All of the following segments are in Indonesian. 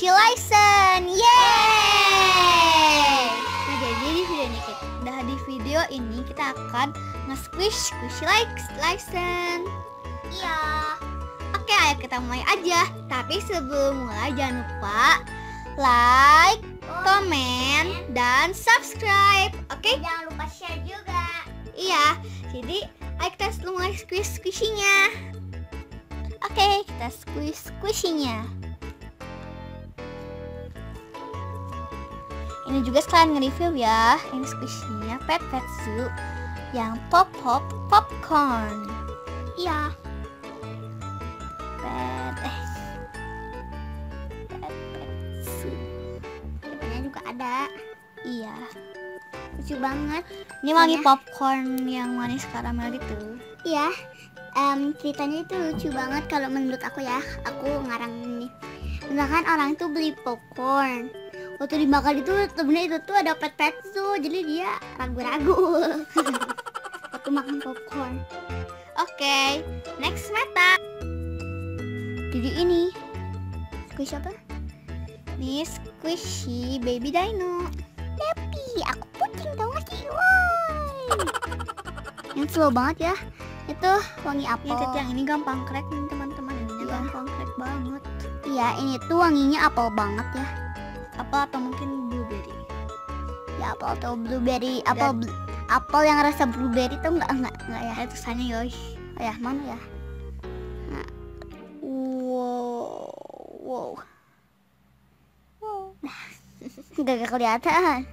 She listen. Yeay! Nah, jadi di videonya kita, di video ini kita akan nge-squish Squishy Listen. Iya. Oke, ayo kita mulai aja. Tapi sebelum mulai jangan lupa like, komen, dan subscribe. Oke? Jangan lupa share juga. Iya. Jadi ayo kita mulai squish-squishinya. Oke, kita squish-squishinya. Ini juga sekalian nge-review ya. Ini squishinya Pet Petz yang pop-pop popcorn. Iya. Pet Petz. Ini juga ada. Iya. Lucu banget. Ini wangi popcorn yang manis karamel gitu. Iya. Ceritanya itu lucu banget kalau menurut aku ya. Aku ngarang nih. Misalkan orang tuh beli popcorn. Waktu dimakan itu sebenarnya itu tuh ada Pet Petz tuh, jadi dia ragu-ragu waktu makan popcorn. Oke, next Metha. Jadi ini squish apa? Ini squishy baby dino. Tapi aku puting tau gak sih? Woi. Yang slow banget ya. Itu wangi apel. Yang ini gampang crack nih teman-teman. Ini gampang crack banget. Iya, ini tuh wanginya apel banget ya. Apel atau mungkin blueberry ya, apel atau blueberry, apel yang rasa blueberry tuh enggak ya, itu rasanya yoi. Oh ya, mana ya? Nah. Wow. Enggak kelihatan.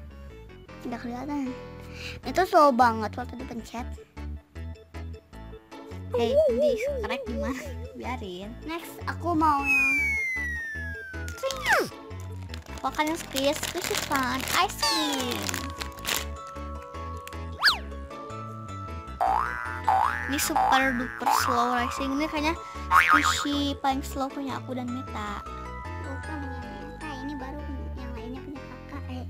Itu slow banget waktu dipencet. Hey, ini sekarang gimana? Biarin. Next, aku mau yang makan yang squishy fun ice cream. Ini super duper slow rising. Ini kayaknya squishy paling slow punya aku dan Metha. Bukan punya Metha, ini baru yang lainnya punya kakak.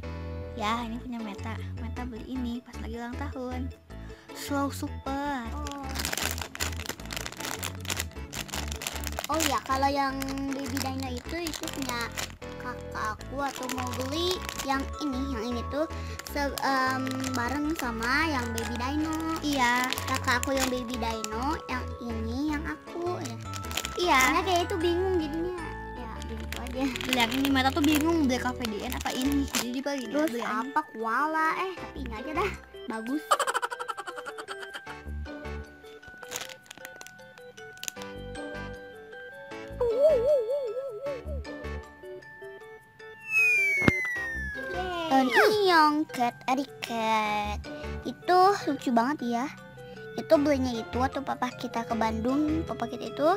Ya, ini punya Metha. Metha beli ini pas lagi ulang tahun. Slow super. Oh ya, kalau yang baby dino itu punya kakak aku. Atau mau beli yang ini tuh bareng sama yang baby dino. Iya, kakak aku yang baby dino, yang ini yang aku ya. Iya, karena kayak itu bingung jadinya ya, gitu aja. Bilang ini Metha tuh bingung beli KVDN apa ini, jadi beli terus beli apa koala, tapi ini aja dah bagus. Cat Eriket itu lucu banget ya. Itu belinya itu waktu papa kita ke Bandung. Papa kita itu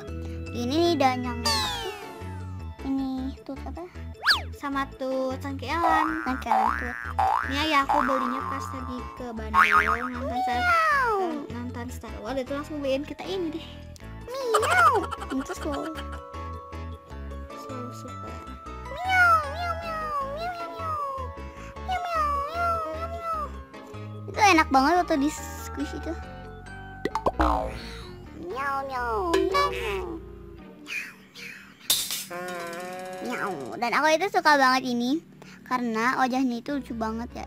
ini dan yang ini tuh apa? Sama tuh cangkelan tuh. Ini ya aku belinya pas lagi ke Bandung nonton Star Wars, itu langsung beliin kita ini deh. Miau. Itu slow super. Itu enak banget waktu di squish itu. Nyau. Dan aku itu suka banget ini karena wajahnya itu lucu banget ya.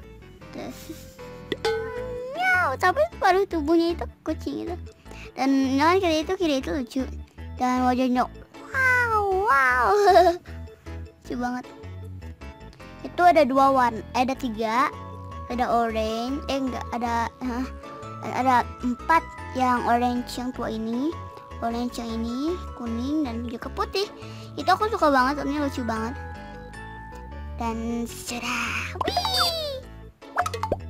Terus nyau, tapi paruh tubuhnya itu kucing itu. Dan lengan kiri itu lucu. Dan wajahnya wow. Lucu banget. Itu ada tiga. Ada orange, ada empat, yang orange yang tua ini, orange yang ini, kuning, dan juga putih. Itu aku suka banget, ini lucu banget. Dan sudah. Wih!